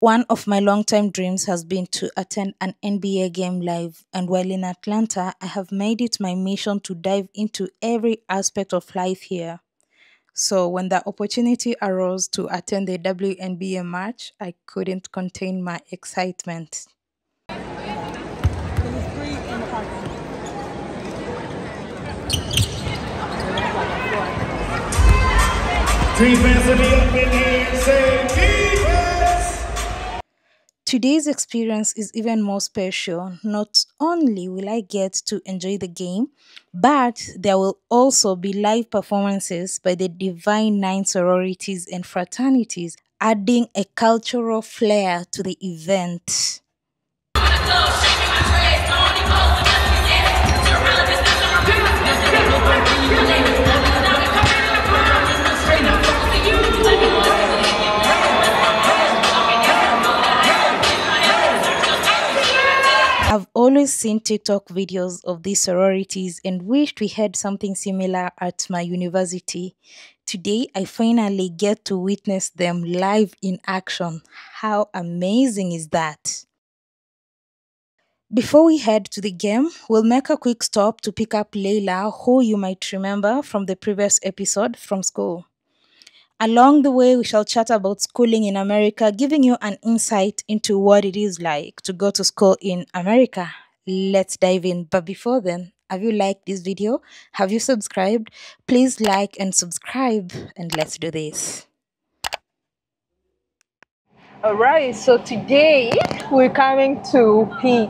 One of my long-time dreams has been to attend an NBA game live, and while in Atlanta, I have made it my mission to dive into every aspect of life here. So when the opportunity arose to attend a WNBA match, I couldn't contain my excitement. Today's experience is even more special. Not only will I get to enjoy the game, but there will also be live performances by the Divine Nine sororities and fraternities, adding a cultural flair to the event. I've always seen TikTok videos of these sororities and wished we had something similar at my university. Today, I finally get to witness them live in action. How amazing is that? Before we head to the game, we'll make a quick stop to pick up Layla, who you might remember from the previous episode from school. Along the way, we shall chat about schooling in America, giving you an insight into what it is like to go to school in America. Let's dive in. But before then, have you liked this video? Have you subscribed? Please like and subscribe, and let's do this. All right, so today we're coming to pick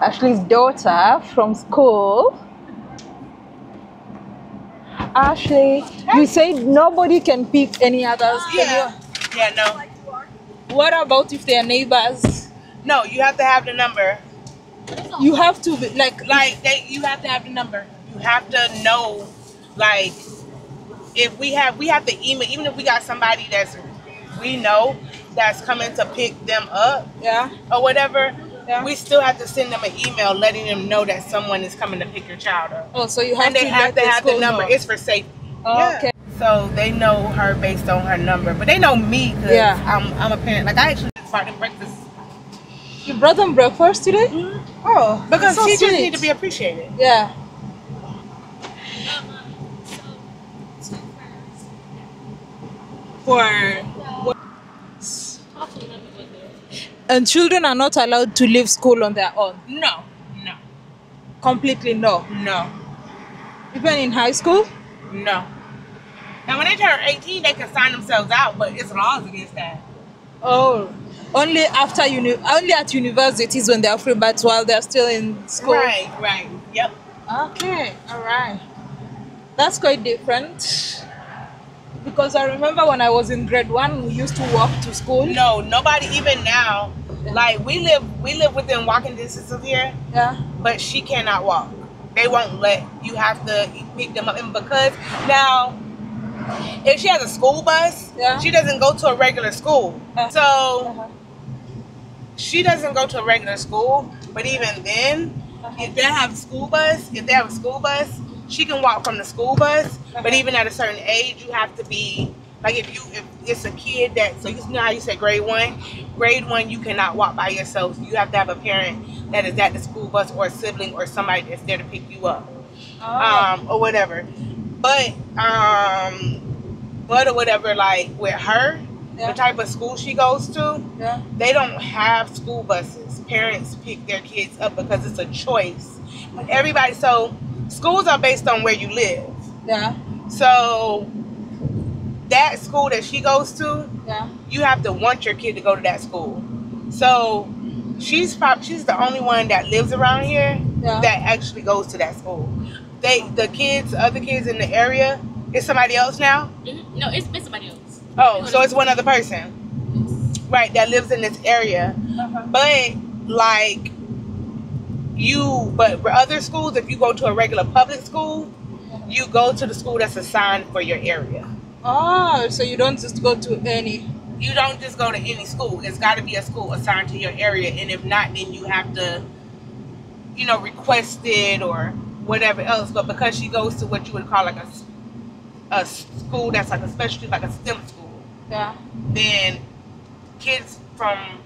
Ashley's daughter from school. Ashley, you said nobody can pick any others. Yeah, no. What about if they are neighbors? No, you have to have the number. You have to be, you have to have the number. You have to know, like, if we have to email, even if we got somebody that's we know that's coming to pick them up, yeah, or whatever. Yeah. We still have to send them an email letting them know that someone is coming to pick your child up. Oh, so you have to have the number. It's for safety. Oh, yeah. Okay. So they know her based on her number, but they know me because I'm a parent. Like, I actually brought them breakfast. You brought them breakfast today? Mm-hmm. Oh, because so teachers need to be appreciated. Yeah. And children are not allowed to leave school on their own? No. No. Completely no? No. Even in high school? No. Now when they turn 18, they can sign themselves out, but it's laws against that. Oh. Only after only at universities when they are free, but while they are still in school? Right, right. Yep. Okay. All right. That's quite different. Because I remember when I was in grade 1, we used to walk to school. No, nobody, even now. Like, we live within walking distance of here. Yeah. But she cannot walk. They won't let you have to pick them up. And because now, if she has a school bus, yeah, she doesn't go to a regular school. So she doesn't go to a regular school. But even then, if they have a school bus. She can walk from the school bus, but even at a certain age, you have to be, like, if it's a kid that, so you know how you said grade one, you cannot walk by yourself. So you have to have a parent that is at the school bus or a sibling or somebody that's there to pick you up, or whatever. But or whatever, like with her, the type of school she goes to, they don't have school buses. Parents pick their kids up because it's a choice. But everybody, so schools are based on where you live. Yeah. So that school that she goes to, you have to want your kid to go to that school. So she's the only one that lives around here that actually goes to that school. The other kids in the area, it's somebody else now? Mm-hmm. No, it's been somebody else. Oh, so it's one other person. Yes. Right, that lives in this area. But like, but for other schools, if you go to a regular public school, you go to the school that's assigned for your area. Oh, so you don't just go to any? You don't just go to any school. It's got to be a school assigned to your area, and if not, then you have to, you know, request it or whatever else. But because she goes to what you would call like a school that's like a specialty, like a STEM school, then kids from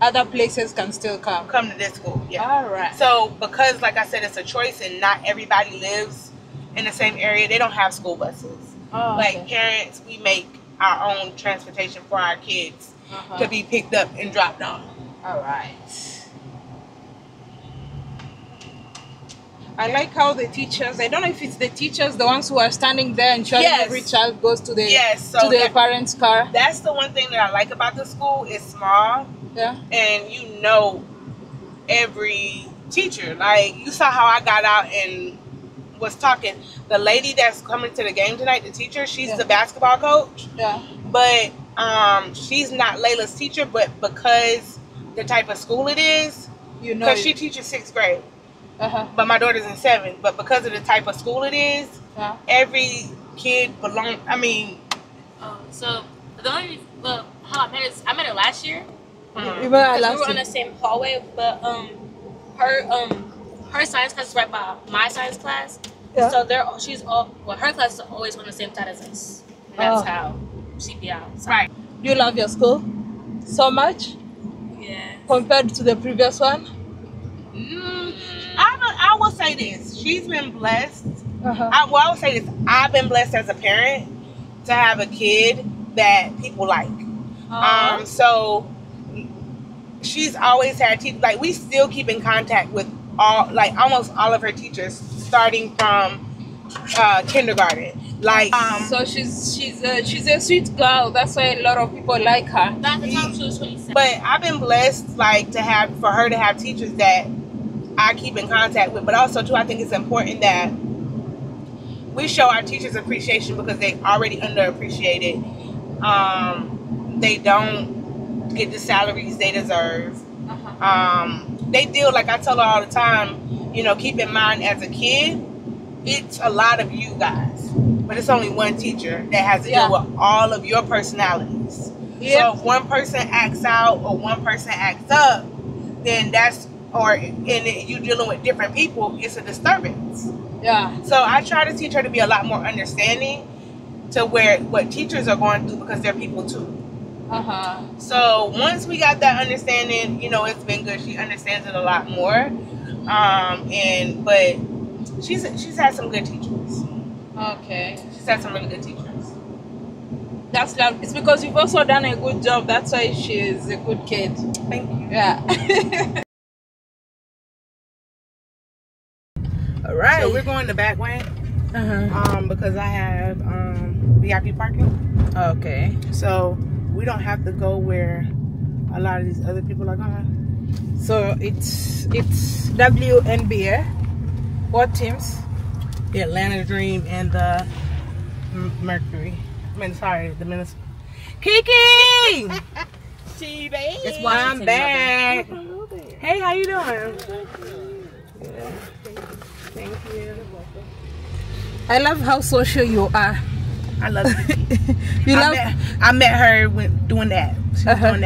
other places can still come to this school. Yeah. All right. So because, like I said, it's a choice, and not everybody lives in the same area. They don't have school buses. Oh, like okay. Parents, we make our own transportation for our kids to be picked up and dropped off. All right. I like how the teachers, I don't know if it's the teachers, the ones who are standing there ensuring every child goes to the to their parents' car. That's the one thing that I like about the school. It's small. Yeah. And you know every teacher. Like, you saw how I got out and was talking. The lady that's coming to the game tonight, the teacher, she's the basketball coach. Yeah. But she's not Layla's teacher, but because the type of school it is, you know, because she teaches 6th grade. But my daughter's in 7th. But because of the type of school it is, every kid belongs. I mean, so the only how I met is I met her last year. We were on the same hallway, but her science class is right by my science class. Yeah. So her class is always on the same side as us. And that's how she be out. So. Right. Do you love your school so much? Yeah. Compared to the previous one? I will say this. She's been blessed. I will say this. I've been blessed as a parent to have a kid that people like. So she's always had teachers. Like, we still keep in contact with almost all of her teachers, starting from kindergarten. Like, so she's a sweet girl. That's why a lot of people like her. That's the time she was 27. But I've been blessed, like, for her to have teachers that I keep in contact with, but also too, I think it's important that we show our teachers appreciation because they already underappreciated. They don't get the salaries they deserve. They deal, like I tell her all the time, you know, keep in mind as a kid, it's a lot of you guys, but it's only one teacher that has to deal with all of your personalities. Yeah. So if one person acts out or one person acts up, then that's, and you dealing with different people, it's a disturbance. Yeah. So I try to teach her to be a lot more understanding to what teachers are going through because they're people too. So once we got that understanding, you know, it's been good. She understands it a lot more. But she's had some good teachers. Okay. She's had some really good teachers. That's love. It's because you've also done a good job. That's why she's a good kid. Thank you. Yeah. All right. So we're going the back way because I have VIP parking. Okay. So we don't have to go where a lot of these other people are going. So it's WNBA. What teams? The Atlanta Dream and the Mercury. I mean, sorry, the Minnesota. Kiki! She babe. It's why I'm back. Hey, how you doing? Yeah. Thank you. You're welcome. I love how social you are. I love it. I met her doing that. She was doing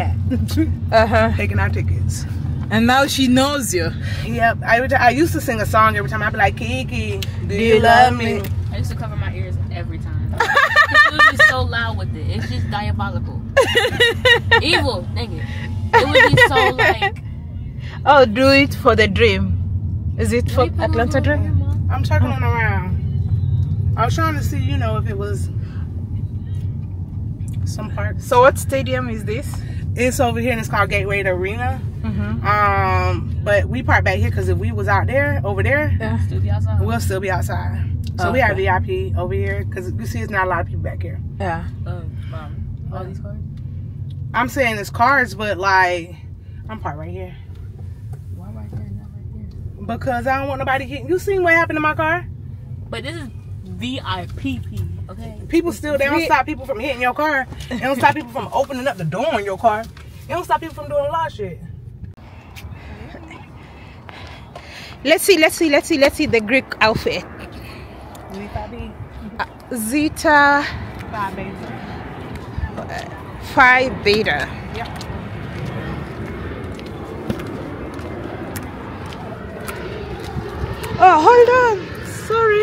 that. Taking our tickets. And now she knows you. Yep. I used to sing a song every time. I'd be like, Kiki, do you love me? I used to cover my ears every time. It's usually so loud with it. It's just diabolical. Evil, nigga. It would be so like. Oh, do it for the dream. Is it for Atlanta Dream? I'm circling around. I was trying to see, you know, if it was some park. So what stadium is this? It's over here and it's called Gateway to Arena. But we park back here because if we was out there, we'll still be outside. So we have VIP over here because you see it's not a lot of people back here. Yeah. All these cars? I'm saying it's cars, but like, I'm parked right here. Because I don't want nobody hitting. You seen what happened to my car? But this is VIP, okay? People still, they don't stop people from hitting your car. They don't stop people from opening up the door on your car. They don't stop people from doing a lot of shit. Let's see the Greek outfit. Zeta Phi Beta. Yep. Oh, hold on. Sorry.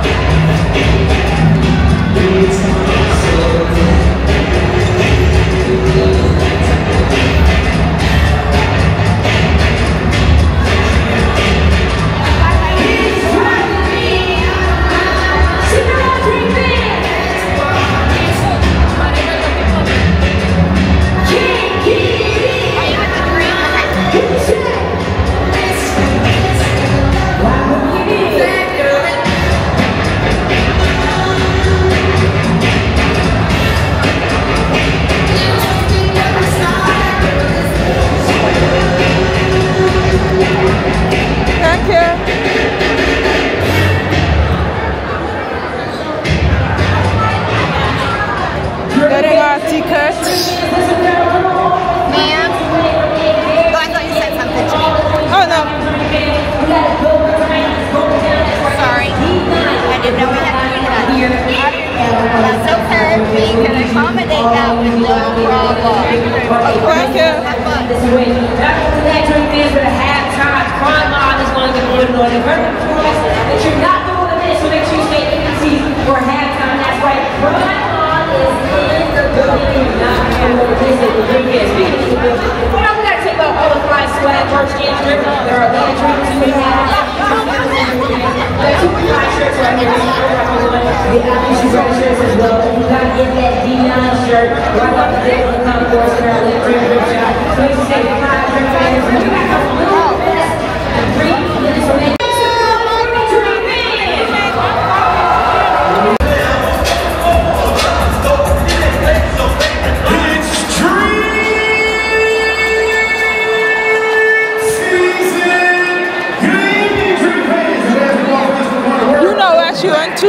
Crime Mob is going to get on and on. They've heard the promise that you're not going to miss, so make sure you stay in the seat for halftime. That's right. Crime Mob is in the building. You're not going to miss it. You can't speak to the building. But I'm going to take about all the fly swag, merch, and drip. There are many drinks we have. There are two fly shirts right here. The Athletes Red shirts as well. If you got to get that D9 shirt, right up the day on the top of the Charlotte Dream Drip Shop. Make sure you stay in the fly drip fans. You got a little bit.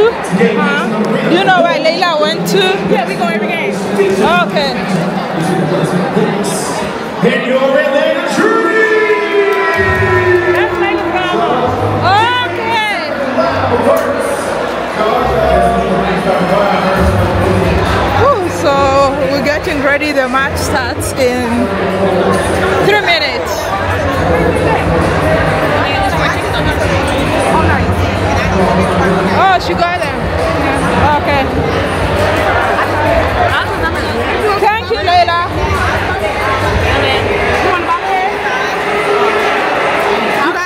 You know, right, Layla? 1, 2. Yeah, we go every game. Okay. And you already Layla Dream. That's Layla Dream. Okay. Ooh, so we're getting ready. The match starts in 3 minutes. Oh, she got them. Yeah. Okay. Thank you, Layla. You want bubble hair?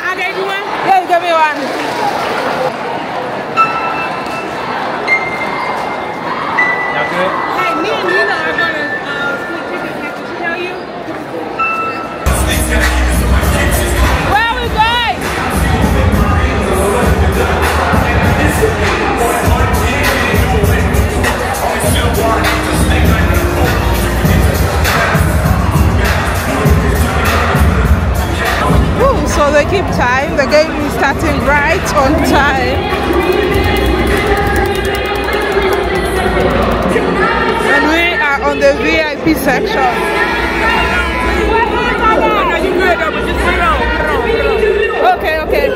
I gave you one? Yeah, you gave me one. Y'all good? Hey, me and Nina are going to split tickets next. Did she tell you? Where are we going? Ooh, so they keep time. The game is starting right on time. And we are on the VIP section. Okay, okay.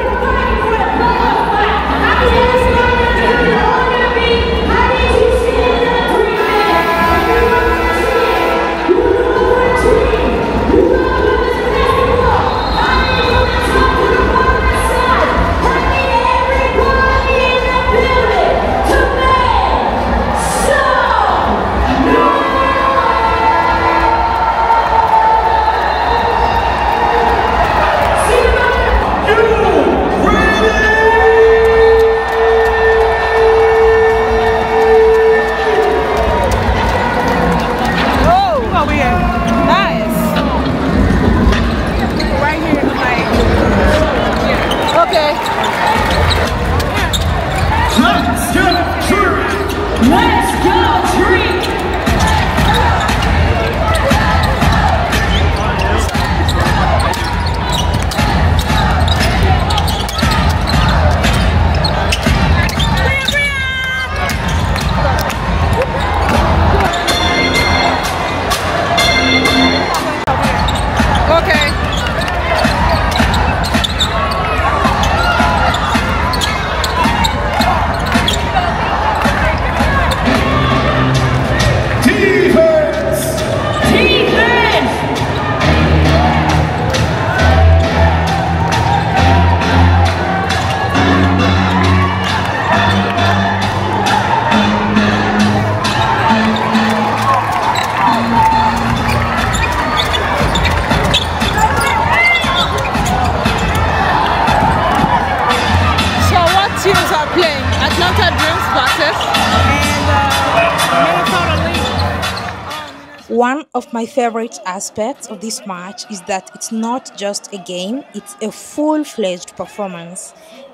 One of my favorite aspects of this match is that it's not just a game, it's a full-fledged performance.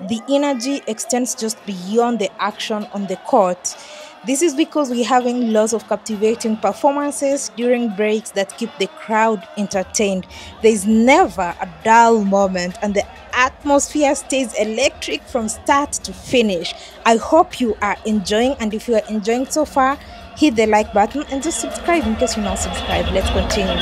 The energy extends just beyond the action on the court. This is because we're having lots of captivating performances during breaks that keep the crowd entertained. There's never a dull moment and the atmosphere stays electric from start to finish. I hope you are enjoying, and if you are enjoying so far, hit the like button and just subscribe in case you're not subscribed. Let's continue.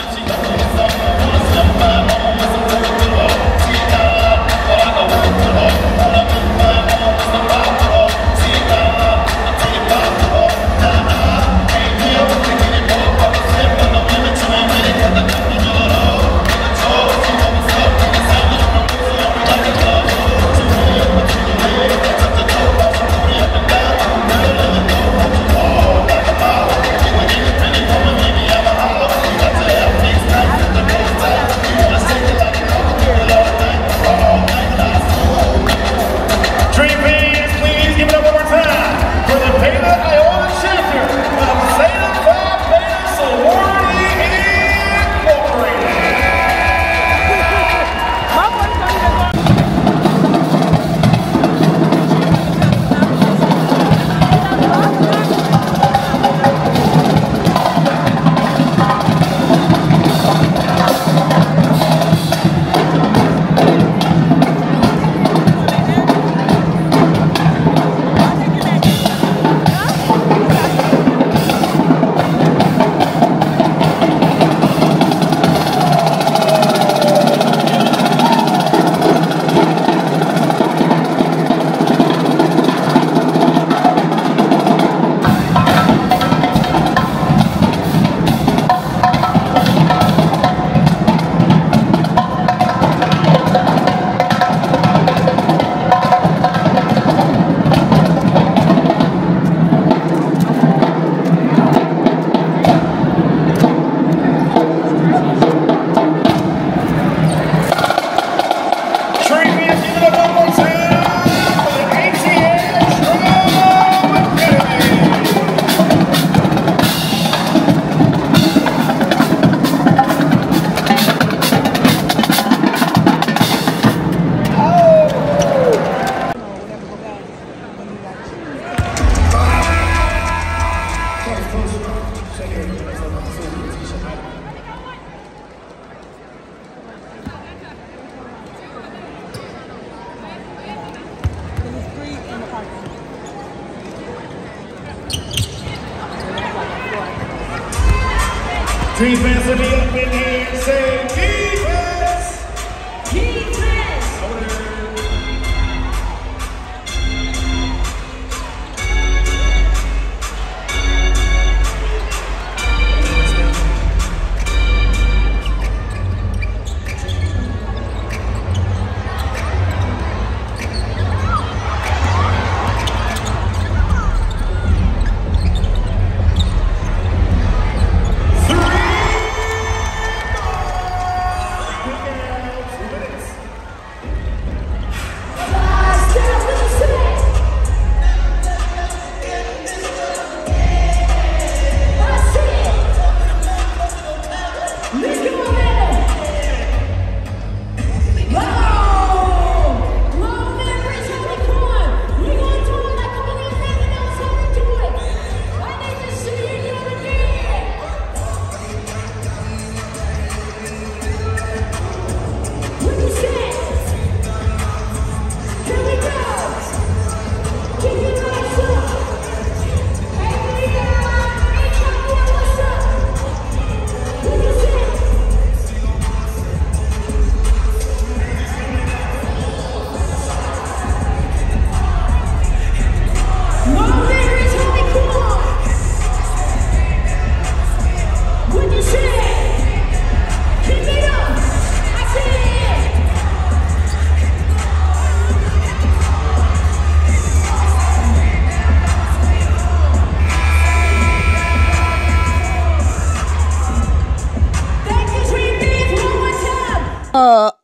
Dream fans, let me up in here and say, defense! Defense! Over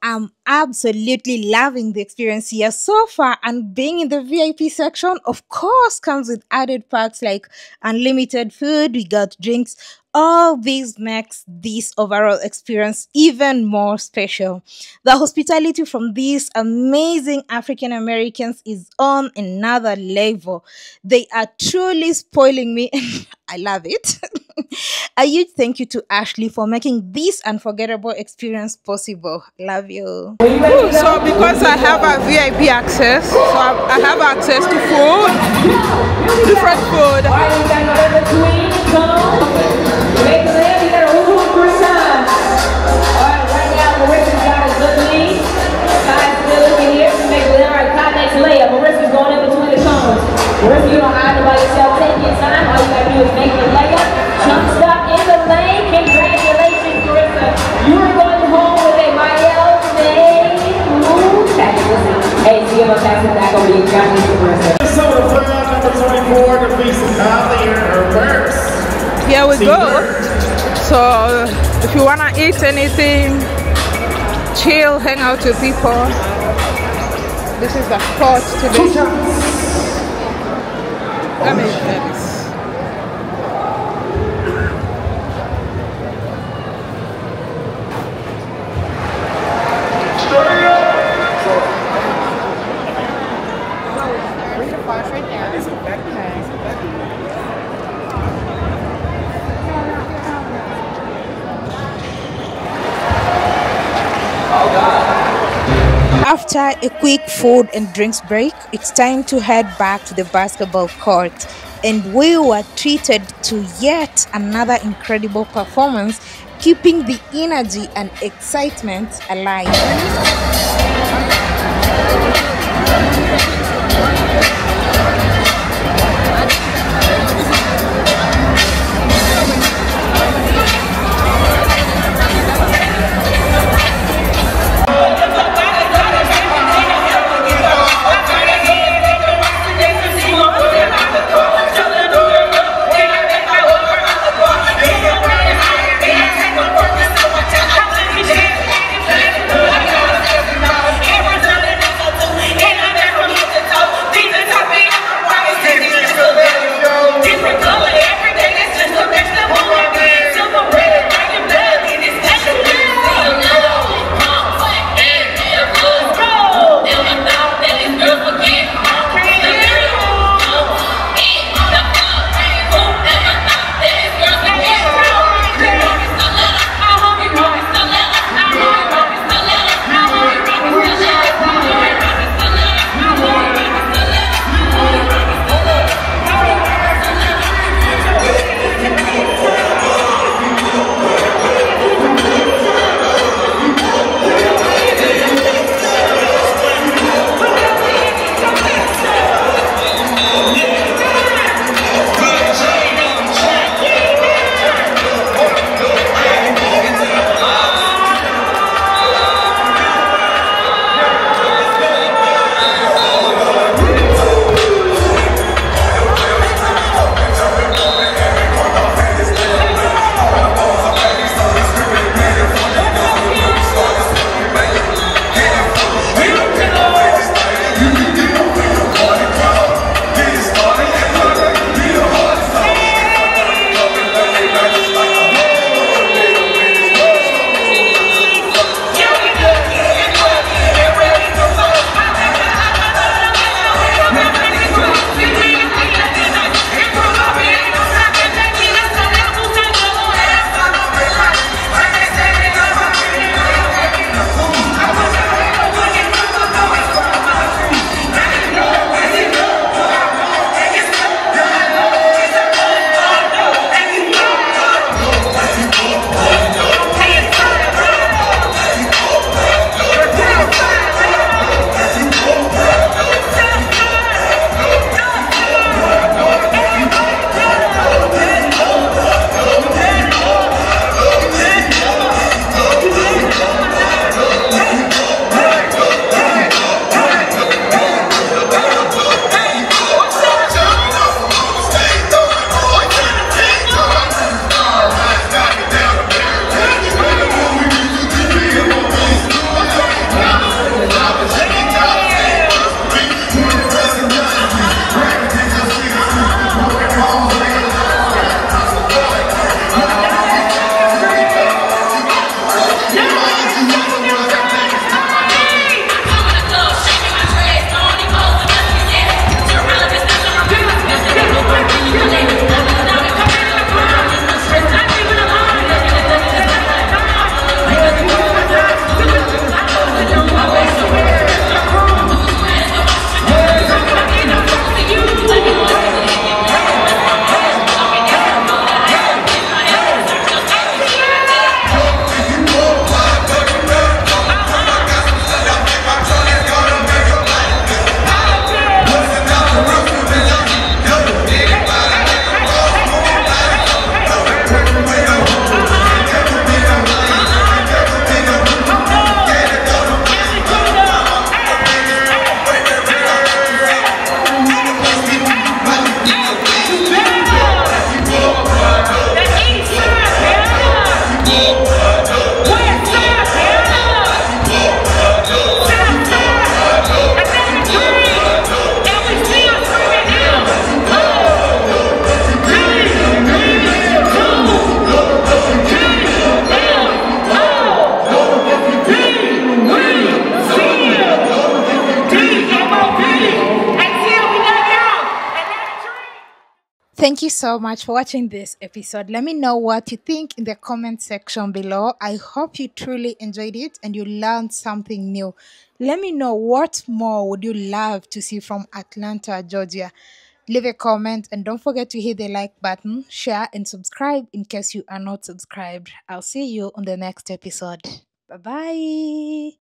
I'm absolutely loving the experience here so far, and being in the VIP section of course comes with added perks like unlimited food, we got drinks. All this makes this overall experience even more special. The hospitality from these amazing African Americans is on another level. They are truly spoiling me. I love it. A huge thank you to Ashley for making this unforgettable experience possible. Love you. So because I have a VIP access, so I have access to food, different food. Make a land, you gotta woo-hoo for a time. Alright, right now Marissa's got a good lead. Sky's still looking here. She makes a land right now, next layup. Marissa's going in between the cones. Marissa, you don't hide about yourself. Take your time. All you gotta do is make the layup. Jump stop in the lane. Congratulations, Marissa. You are going home with a Miles May move pass. Hey, see him a pass is not gonna be exactly for Marissa. Minnesota playoff number 24 defeats Natalie in her first. Here we go. So if you wanna eat anything, chill, hang out with people. This is the spot today. Let me share this. Bring the box right there. Okay. After a quick food and drinks break, it's time to head back to the basketball court, and we were treated to yet another incredible performance, keeping the energy and excitement alive. Thank you so much for watching this episode. Let me know what you think in the comment section below. I hope you truly enjoyed it and you learned something new. Let me know what more would you love to see from Atlanta, Georgia. Leave a comment and don't forget to hit the like button, share and subscribe in case you are not subscribed. I'll see you on the next episode. Bye-bye.